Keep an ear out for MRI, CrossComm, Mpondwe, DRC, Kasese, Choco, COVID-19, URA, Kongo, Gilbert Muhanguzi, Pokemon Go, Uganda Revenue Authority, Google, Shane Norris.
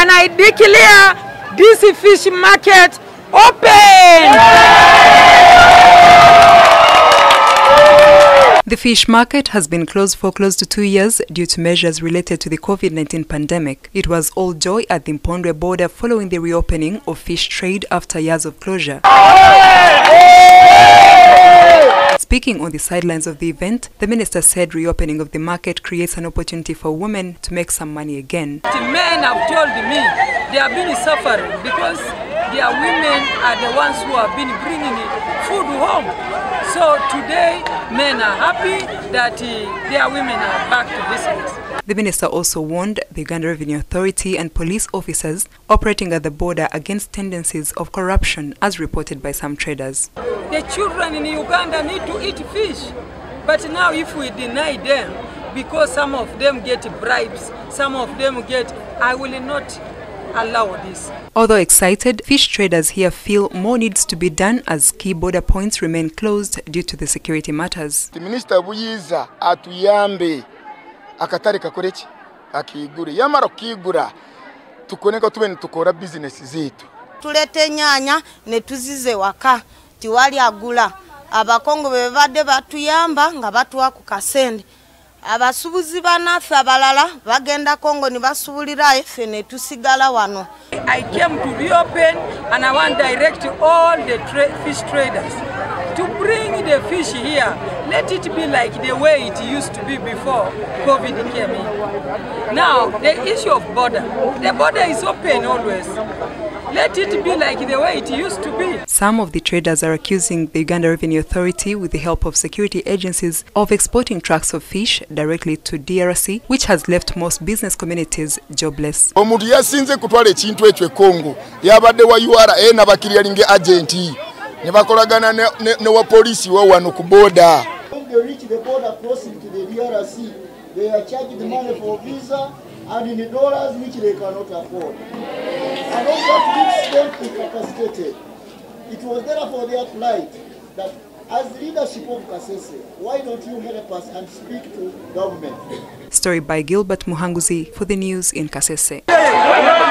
and I declare this fish market open. The fish market has been closed for close to 2 years due to measures related to the COVID-19 pandemic. It was all joy at the Mpondwe border following the reopening of fish trade after years of closure. Speaking on the sidelines of the event, the minister said reopening of the market creates an opportunity for women to make some money again. The men have told me they have been suffering because their women are the ones who have been bringing food home. So today, men are happy that their women are back to business. The minister also warned the Uganda Revenue Authority and police officers operating at the border against tendencies of corruption as reported by some traders. The children in Uganda need to eat fish, but now if we deny them, because some of them get bribes, some of them get, I will not allow this. Although excited, fish traders here feel more needs to be done as key border points remain closed due to the security matters. The minister buyiza atuyambe akatari kakorechi akigure yamara kigura tukoneka tuwe tukora business zetu tulete nyanya ne tuzize waka tiwali agula abakongo bebade batuyamba nga batuwa ku Kasese. Abasubuzi banafe abalala bagenda Kongo nibasubulira efe ne tusigala wano. I came to reopen and I want to direct all the fish traders to bring the fish here. Let it be like the way it used to be before COVID came in. Now, the issue of border. The border is open always. Let it be like the way it used to be. Some of the traders are accusing the Uganda Revenue Authority with the help of security agencies of exporting trucks of fish directly to DRC, which has left most business communities jobless. Omuntu yasinze kutwala ekintu ekyo Kongo yabadde wa URA na bakirialinge agent ne bakolagana ne wa police wa wano ku border. When they reach the border crossing to the DRC, they are charged the money for visa and in dollars which they cannot afford. And all that leads them incapacitated. It was therefore their plight that as leadership of Kasese, why don't you help us and speak to government? Story by Gilbert Muhanguzi for the news in Kasese.